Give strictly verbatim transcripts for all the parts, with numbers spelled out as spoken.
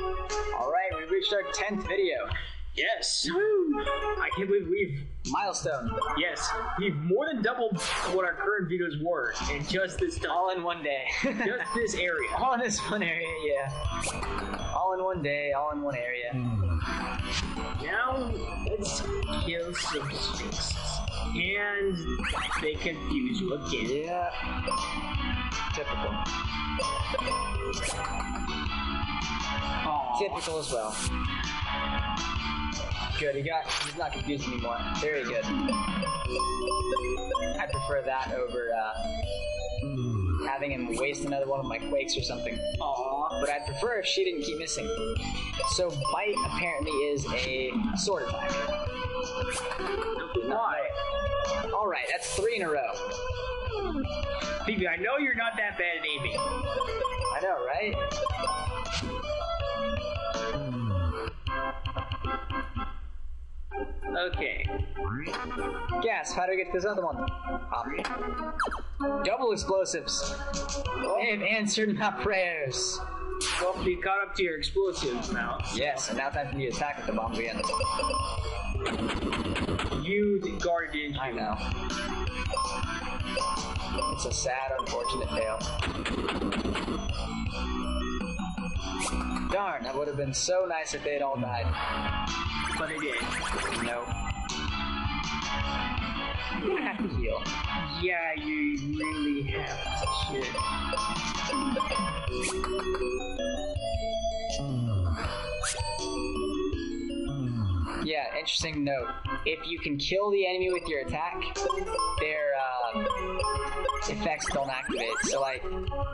Alright, we reached our tenth video. Yes. Woo. I can't believe we've... Milestone. Yes. We've more than doubled what our current videos were in just this time. All in one day. Just this area. All in this one area, yeah. All in one day, all in one area. Mm. Now, let's kill some spaces. And they confuse you again. Yeah. Typical. Aww. Typical as well. Good, he got, he's not confused anymore. Very good. I prefer that over uh, having him waste another one of my quakes or something. Aww. But I'd prefer if she didn't keep missing. So bite apparently is a sword attack. Why? Alright, All right, that's three in a row. Phoebe, I know you're not that bad at aiming. I know, right? Okay. Gasp, how do I get to this other one? Hop. Double explosives. Oh. I have answered my prayers. Well, you caught up to your explosives now. Yes, and now time for you to attack with the bomb again. You the guardian. I know. It's a sad, unfortunate tale. Darn, that would have been so nice if they'd all died. But they did. Nope. You have to heal. Yeah, you really have to. Shit. Yeah, interesting note. If you can kill the enemy with your attack, their uh, effects don't activate. So, like,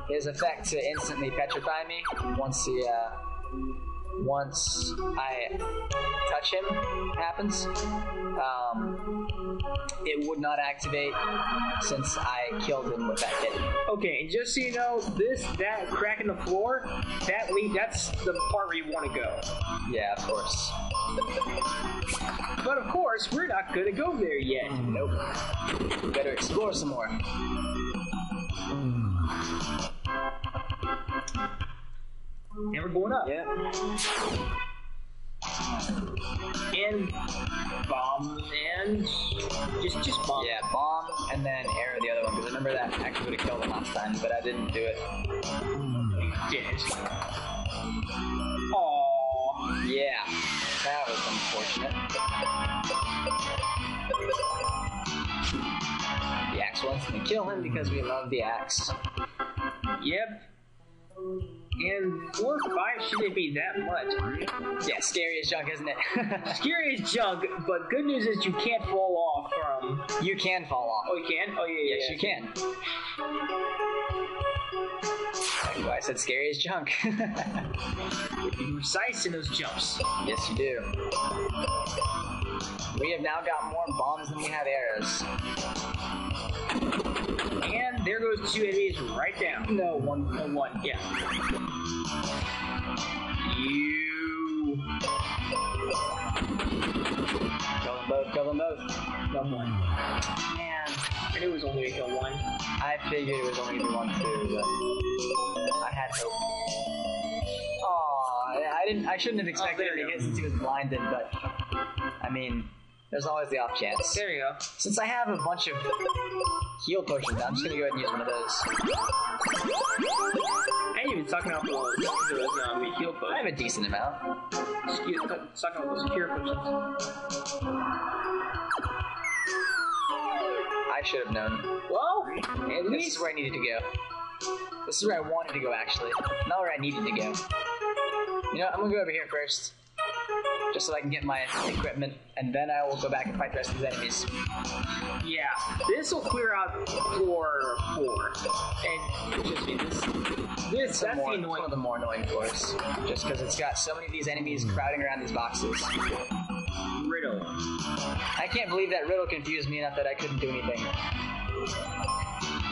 his effect to instantly petrify me once the uh, once I touch him happens. Um, it would not activate since I killed him with that hit. Okay, and just so you know, this that crack in the floor, that lead, that's the part where you want to go. Yeah, of course. But of course, we're not gonna go there yet. Nope. We better explore some more. And we're going up. Yep. And bomb and just just bomb. Yeah, bomb and then arrow the other one. Because I remember that actually would have killed him last time, but I didn't do it. You did. Aww. Yeah. That was unfortunate. The axe wants to kill him because we love the axe. Yep. And four or five shouldn't be that much. Yeah, scary as junk, isn't it? Scary as junk, but good news is you can't fall off from... You can fall off. Oh, you can? Oh, yeah, yeah. Yes, yeah. You can. I said scary as junk. Be precise in those jumps. Yes, you do. We have now got more bombs than we have arrows. And there goes two enemies right down. No, one, no, one, yeah. You. Kill them both, kill them both. Kill one. Man, I knew it was only gonna kill one. I figured it was only gonna be one, too, but I had hope. Aw, I didn't, I shouldn't have expected oh, it again since he was blinded, but, I mean. There's always the off chance. There you go. Since I have a bunch of heal potions, I'm just gonna go ahead and use one of those. I ain't even sucking up all those um, heal potions. I have a decent amount. Excuse me, sucking up those cure potions. I should have known. Well, at least this is where I needed to go. This is where I wanted to go, actually. Not where I needed to go. You know what? I'm gonna go over here first. Just so I can get my equipment, and then I will go back and fight the rest of these enemies. Yeah, this will clear out floor four. And just be this. This that's more, the annoying. One of the more annoying floors, just because it's got so many of these enemies crowding around these boxes. Riddle. I can't believe that riddle confused me enough that I couldn't do anything.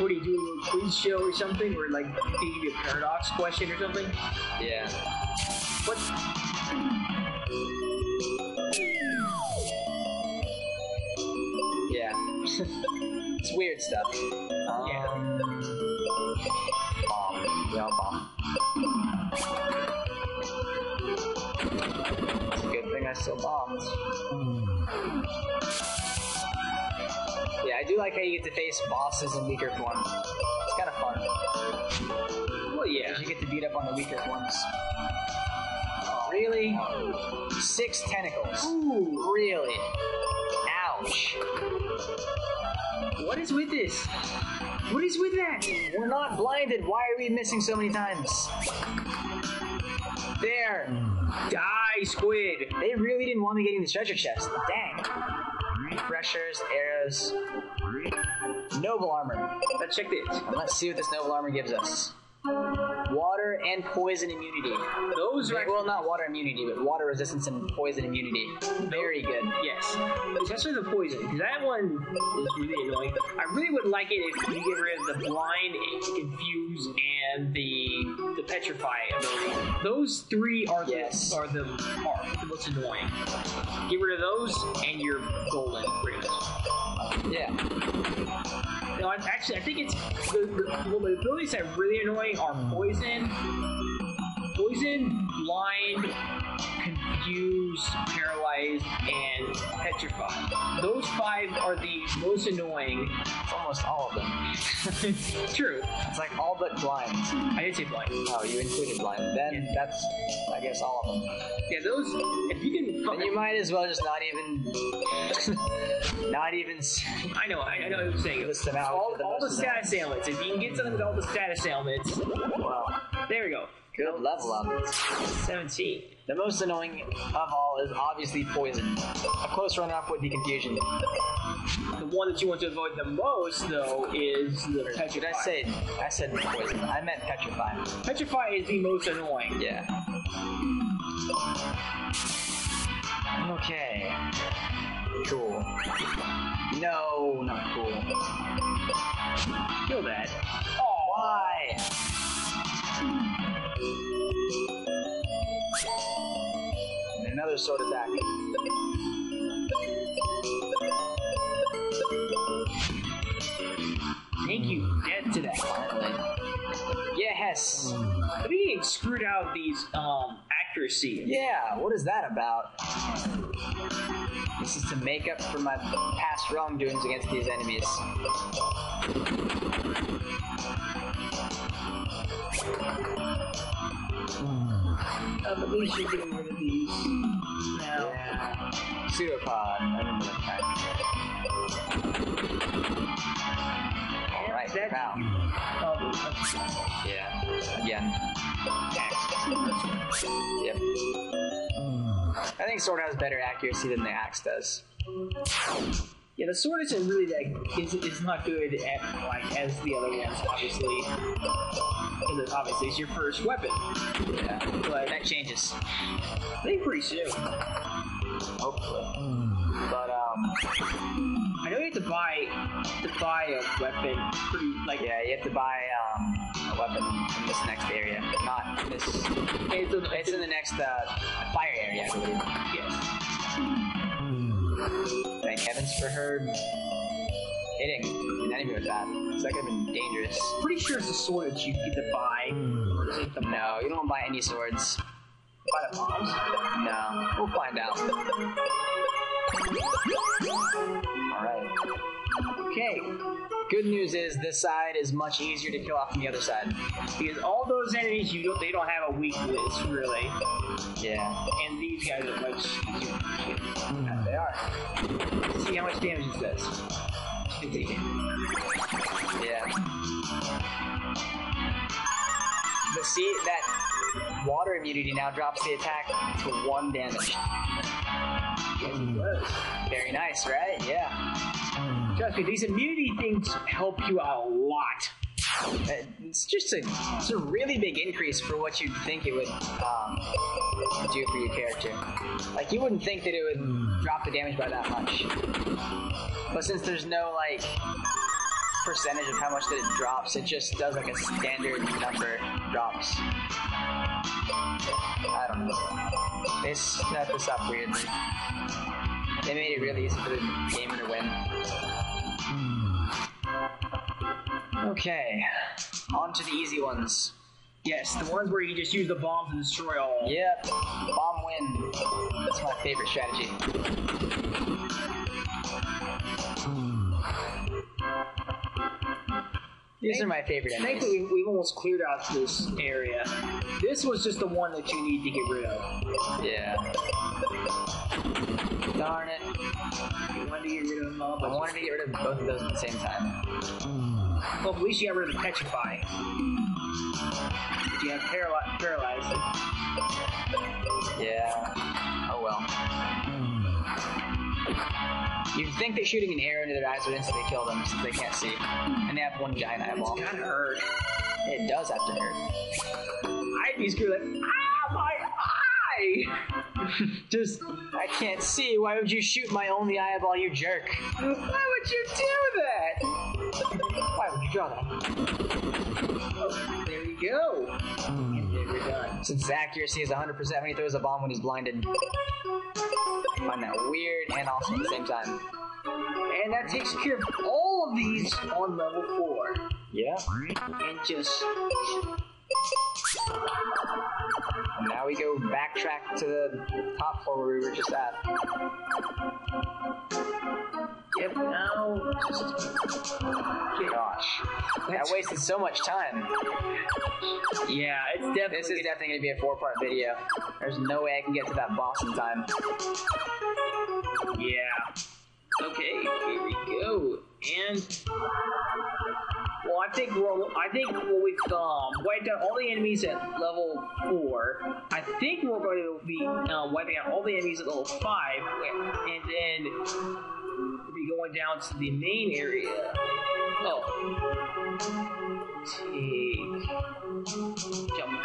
What do you do, a little quiz show or something, or like they give you a paradox question or something? Yeah. What? Yeah. It's weird stuff. Um, yeah. Bomb. Yeah, bomb. It's a good thing I still bombed. Yeah, I do like how you get to face bosses in weaker form. It's kind of fun. Well, yeah. You get to beat up on the weaker forms. Really? Six tentacles. Ooh. Really? Ouch. What is with this? What is with that? We're not blinded. Why are we missing so many times? There. Die, squid. They really didn't want me getting the treasure chest. Dang. Refreshers, arrows. Noble armor. Let's check this. And let's see what this noble armor gives us. Water and poison immunity. Those are actually, well, not water immunity, but water resistance and poison immunity. Very good. Yes. Especially the poison, because that one is really annoying. I really would like it if you get rid of the blind, confuse, and the the petrify ability. Those three are yes. the are the are the most annoying. Get rid of those, and you're golden, pretty much. Yeah. No, actually, I think it's the, the, the abilities that are really annoying are poison, poison, blind, confused, paralyzed, and petrified. Those five are the most annoying. It's almost all of them. True. It's like all but blind. I did say blind. Oh, you included blind. Then yeah. That's, I guess, all of them. Yeah, those. If you can. Then you might as well just not even. Not even. I know, I, I know what I'm saying. List them out. All, the, all the status ailments. If you can get something with all the status ailments. Wow. There we go. Good level up. seventeen. The most annoying of all is obviously poison. A close run-up would be confusion. The one that you want to avoid the most, though, is the petrify. Did I say? I said poison. I meant petrify. Petrify is the most annoying. Yeah. Okay. Cool. No, not cool. Kill that. Oh, why? And another sword attack. Thank you, dead to that. Finally. Yes. Being screwed out these um accuracy. Yeah. What is that about? This is to make up for my past wrongdoings against these enemies. At least you're getting rid of these. Now. Yeah. Pseudopod. Alright, found. Oh, yeah, again. Yep. I think sword has better accuracy than the axe does. Yeah, the sword isn't really that is is not good at like as the other ones, obviously. Because it obviously it's your first weapon. Yeah, but that changes. I think pretty soon. Hopefully. But um, I know you have to buy to buy a weapon. Pretty like yeah, you have to buy um. a weapon in this next area, but not this. It's, a, it's in the next uh, fire area, I believe. Yes. Thank heavens for her hitting an enemy with that. Because that could have been dangerous. Pretty sure it's a sword that you get to buy. Like the no, you don't buy any swords. Buy the bombs? No, we'll find out. Alright. Okay. Good news is this side is much easier to kill off than the other side. Because all those enemies, you don't, they don't have a weak list, really. Yeah. And these guys are much easier to kill. Yeah, they are. Let's see how much damage it does. fifteen. Yeah. But see, that water immunity now drops the attack to one damage. Mm. Very nice, right? Yeah. Trust me, these immunity things help you out a lot. It's just a, it's a really big increase for what you'd think it would um, do for your character. Like, you wouldn't think that it would drop the damage by that much. But since there's no, like, percentage of how much that it drops, it just does, like, a standard number drops. I don't know. They set this up weirdly. They made it really easy for the gamer to win. Okay, on to the easy ones. Yes, the ones where you just use the bomb to destroy all. Yep, bomb win. That's my favorite strategy. These are my favorite enemies. Thankfully, we've almost cleared out this area. This was just the one that you need to get rid of. Yeah. Darn it. I wanted to get rid of them all. I wanted to get rid of both of those at the same time. Well, at least you got rid of Petrify. But you have paraly Paralyzed. Yeah. Oh well. You'd think that shooting an arrow into their eyes would instantly kill them since they can't see. And they have one giant eyeball. It's kinda hurt. It does have to hurt. I'd be screwed like, ah, my eye! Just, I can't see. Why would you shoot my only eyeball, you jerk? Why would you do that? Why would you draw that? Oh, there you go. And there we're done. Since his accuracy is one hundred percent when he throws a bomb when he's blinded. I find that weird and awesome at the same time. And that takes care of all of these on level four. Yeah. And just... And now we go backtrack to the top floor where we were just at. Yep, now... Just... Gosh. That's... I wasted so much time. Yeah, it's definitely... This is definitely going to be a four-part video. There's no way I can get to that boss in time. Yeah. Okay, here we go. And... Well, I think we're, I think when we've um, wiped out all the enemies at level four, I think we're going to be uh, wiping out all the enemies at level five, and then we'll be going down to the main area. Oh. Take... Jump.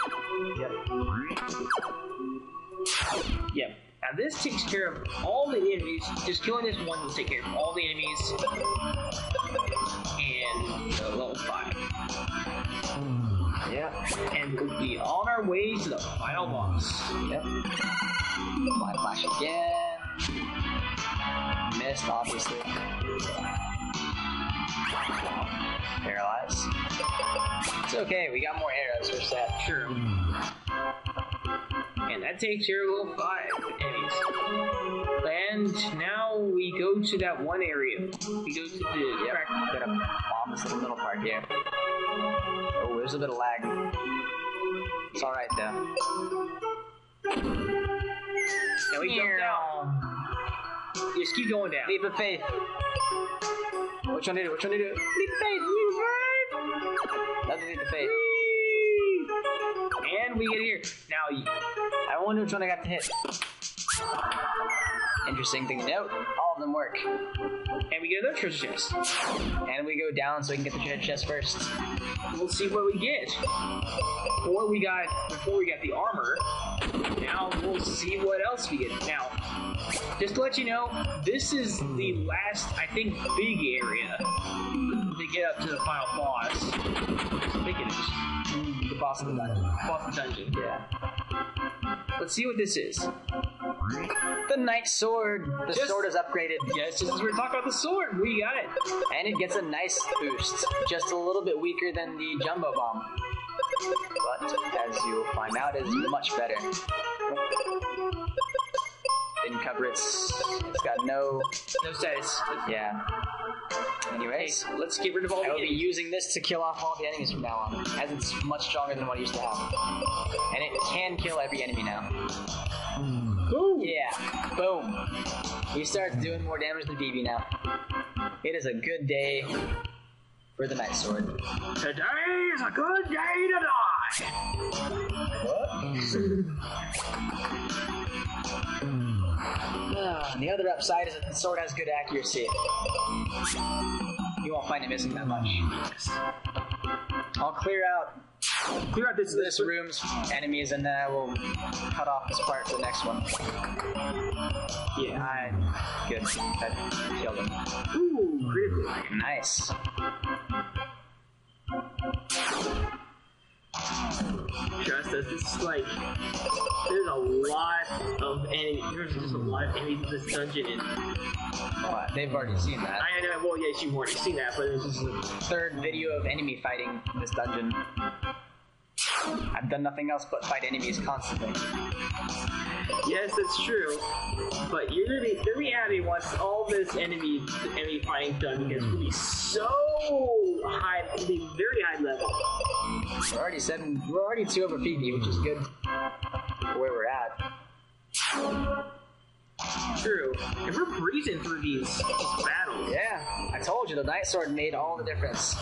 Yep. Yep. Now this takes care of all the enemies. Just killing this one will take care of all the enemies. And the level five. Yep. And we'll be on our way to the final boss. Yep. Fly flash again. Missed, obviously. Paralyze. It's okay, we got more arrows for that. Sure. And that takes your level five enemies. And now we go to that one area. We go to the yep. crack. I'm gonna bomb this little middle part here. Oh, there's a bit of lag. It's alright though. And we jump down. You just keep going down. Leap of faith. Which one did it? Which one did it? Leap of faith! Leap of faith! Another leap of faith. And we get here. Now, I wonder which one I got to hit. Interesting thing to note, all of them work. And we get another treasure chest. And we go down so we can get the treasure chest first. We'll see what we get. Or we got, before we got the armor, now we'll see what else we get. Now, just to let you know, this is the last, I think, big area to get up to the final boss. I think it is. The boss of the dungeon. Boss of the dungeon, yeah. Let's see what this is. The Night Sword. The just, sword is upgraded. Yes, just as we were talking about the sword, we got it. And it gets a nice boost. Just a little bit weaker than the Jumbo Bomb. But, as you'll find out, is much better. Didn't cover its... It's got no... No status. Yeah. Anyways, okay, let's get rid of all the I will enemies. Be using this to kill off all the enemies from now on, as it's much stronger than what I used to have. And it can kill every enemy now. Boom! Yeah, boom. He starts doing more damage than Phoebe now. It is a good day for the Night Sword. Today is a good day to die! What? And the other upside is that the sword has good accuracy. You won't find it missing that much. I'll clear out clear out this, this room's enemies, and then I will cut off this part for the next one. Yeah, I... Good. That killed him. Ooh, really? Nice. Trust us, this is like, there's a lot of enemies, there's just a lot of enemies in this dungeon, and... Oh, they've already seen that. I know, well, yes, you've already seen that, but it's just the third video of enemy fighting in this dungeon. I've done nothing else but fight enemies constantly. Yes, that's true. But you're gonna be you're gonna be happy once all this enemy enemy fighting's done, because we'll be so high, we'll be very high level. We're already seven. We're already two over Phoebe, which is good for where we're at. True. And we're breezing through these battles. Yeah, I told you the Night Sword made all the difference.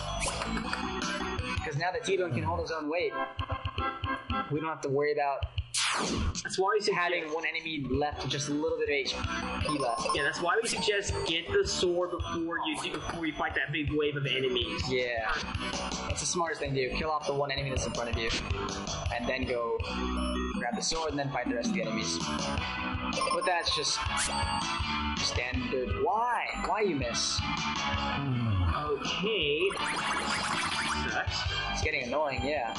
Because now that T-Bone can hold his own weight, we don't have to worry about. That's why we suggest having one enemy left, just a little bit of H P left. Yeah, that's why we suggest get the sword before you do, before you fight that big wave of enemies. Yeah, that's the smartest thing to do. Kill off the one enemy that's in front of you, and then go grab the sword and then fight the rest of the enemies. But that's just standard. Why? Why you miss? Okay. Sucks. It's getting annoying. Yeah.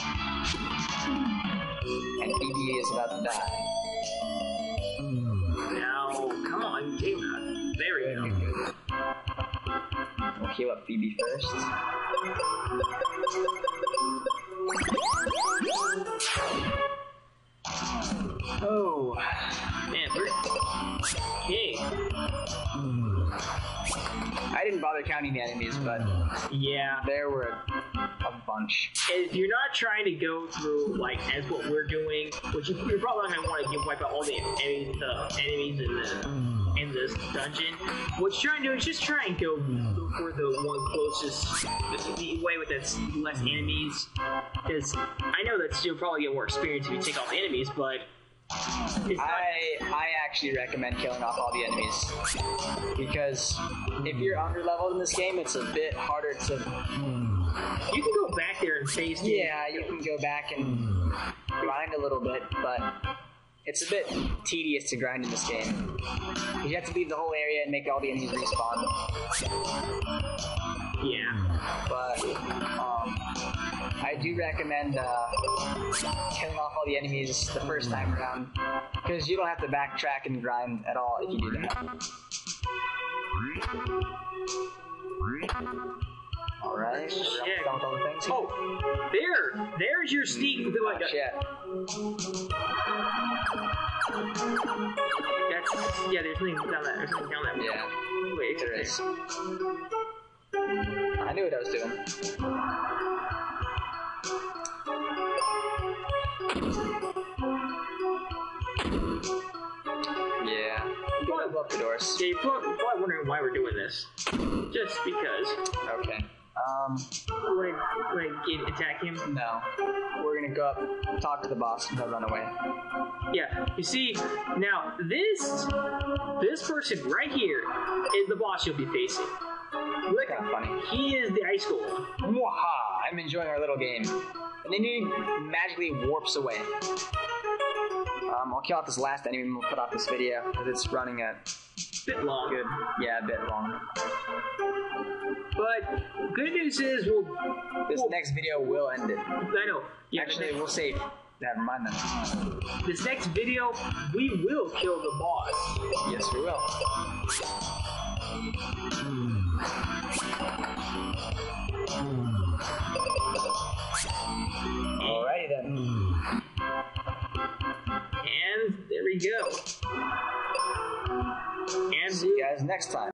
And Phoebe is about to die. Now, come on, do that. There we go. Good. We'll heal up Phoebe first. Oh, man, we're okay. I didn't bother counting the enemies, but yeah, there were a bunch. If you're not trying to go through like as what we're doing, which you, you're probably not going to want to wipe out all the enemies, uh, enemies in the in this dungeon. What you're trying to do is just try and go for the one closest the way with that's less enemies. Because I know that you'll probably get more experience if you take off the enemies, but. I I actually recommend killing off all the enemies, because if you're under leveled in this game, it's a bit harder to. You can go back there and face. Yeah, you can go back and grind a little bit, but it's a bit tedious to grind in this game. You have to leave the whole area and make all the enemies respawn. Yeah, but um, I do recommend uh, killing off all the enemies the first time around, because you don't have to backtrack and grind at all if you do that. All right. Yeah. All the things. Oh, there, there's your sneak. Oh, shit. That's yeah. There's something down that. There's something down that. Yeah. Wait, there is. I knew what I was doing. Yeah. You probably blow up the doors. Yeah, you're probably, you're probably wondering why we're doing this. Just because. Okay. Um. We're gonna, we're gonna attack him? No. We're gonna go up, talk to the boss, and they'll run away. Yeah. You see, now this this person right here is the boss you'll be facing. Look how funny. He is the Ice Golem. Mwaha! I'm enjoying our little game. And then he magically warps away. Um, I'll kill out this last enemy and we'll put off this video because it's running a bit long. Good. Yeah, a bit long. But good news is we'll this we'll, next video will end it. I know. Yeah, actually, we'll save. Never mind then. This next video, we will kill the boss. Yes, we will. Alrighty then. And there we go. And see you guys next time.